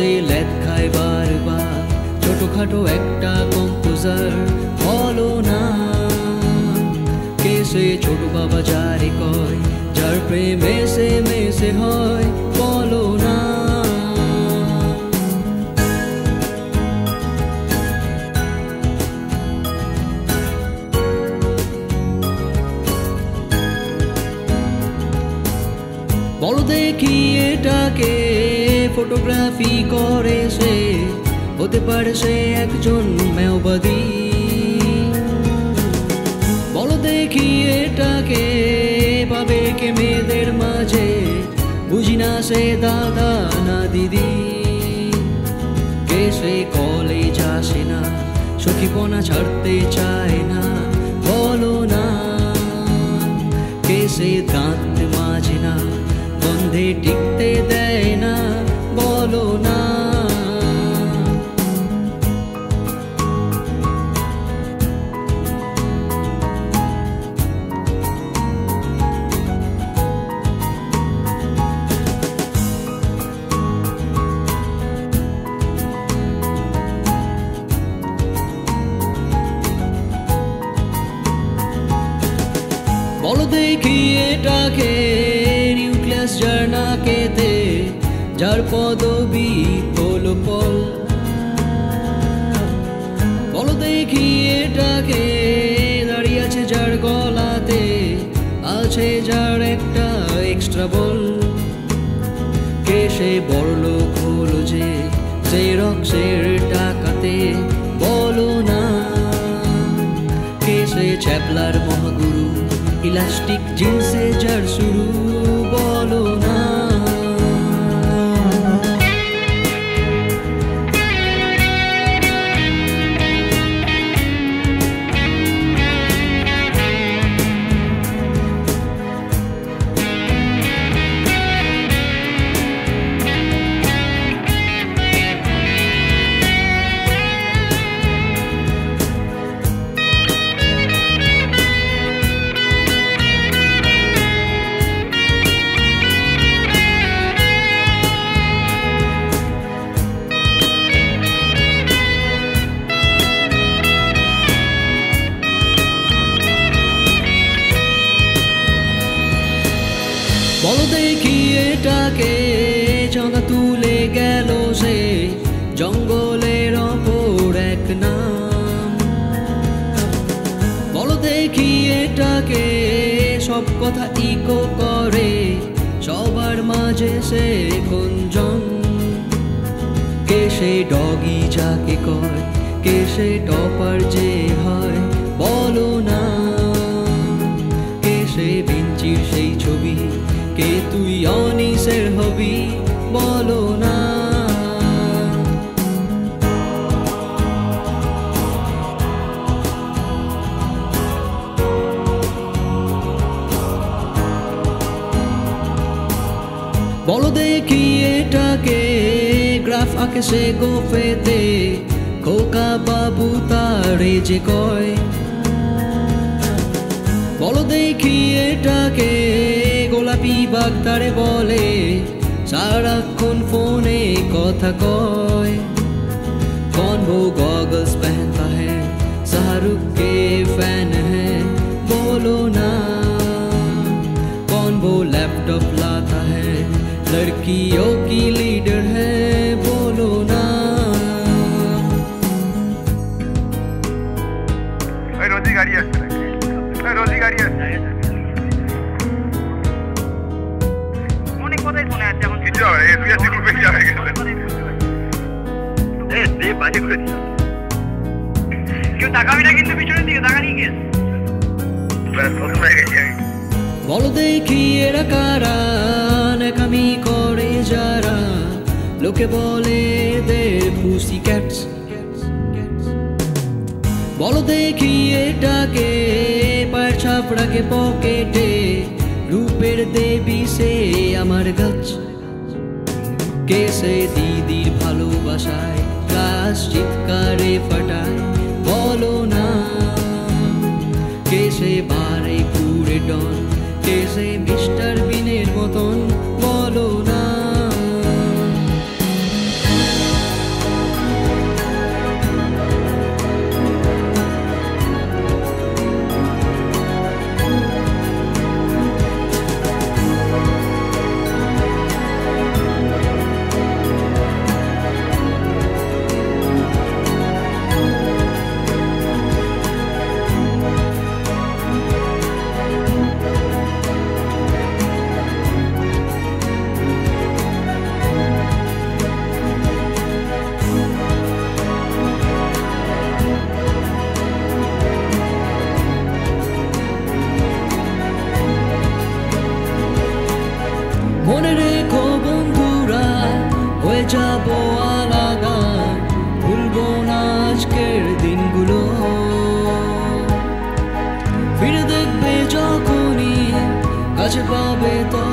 से लैद खाए बार बार छोटो खाटो एक्टा कम्पोजर बोलो ना कैसे छोटो बाबा जारी कोई जार प्रेमे से होय बोलो ना बोलो देखी एटा के फोटोग्राफी करे से होते पारे से एक जन मेहबदी बोलो देखी एटा के पाबे के मेदेर माझे बुझिना से दादा ना दीदी कैसे कॉले जासे ना सखीपना छाड़ते चाहे ना बोलो ना कैसे दांत माझे ना बंधे टिकते देना बोलो ना बोलो देखिए टाके न्यूक्लियस जरना के दे जार पदवी पोल पोल बोलो देखिए टाके दाड़िया छे जार गलाते आछे जार एक्टा एक्स्ट्रा बोल कैसे बड़ लोक हलो जे रक्सेर टाकाते बोलो ना कैसे छेपलार महागुरु इलास्टिक जिनसे जड़ शुरू बोलो ना बोलो देखिए टाके जंगा तुले गेलो से जंगलेर ओपर एक नाम बोलो देखिए टाके सब कथा इको करे सबार माझे से गुंजन कैसे डगी जाके कय कैसे टपर जे हय बोलो ना कैसे बिंचिर से छवि के तुई अनिसेर हबी बोलो ना बोलो देखी एटाके ग्राफ आके से गोफे दे खोका बाबू तारे जे कय बोलो देखी एटाके गोलापी बाग तारे बोले सारा खुन फोने कथा कय कौन वो गॉगल्स पहनता है शाहरुख के फैन है बोलो ना कौन वो लैपटॉप लाता है लड़कियों की लीडर है बोलो ना रोजी गाड़ी है रोजी गाड़ी है बोलो देखिए जरा लोके बोले दे पुसी कैट्स बोलो देखिए टाके पर छापड़ा के पॉकेटे रूपेर देवी से अमर गाछ कैसे दीदी भालोबासाय क्लास चित्कारे फटाय बोलो ना कैसे बारे पूरे डन कैसे मिस्टर बिनेर मतन बोलो ना। अजवाबे तो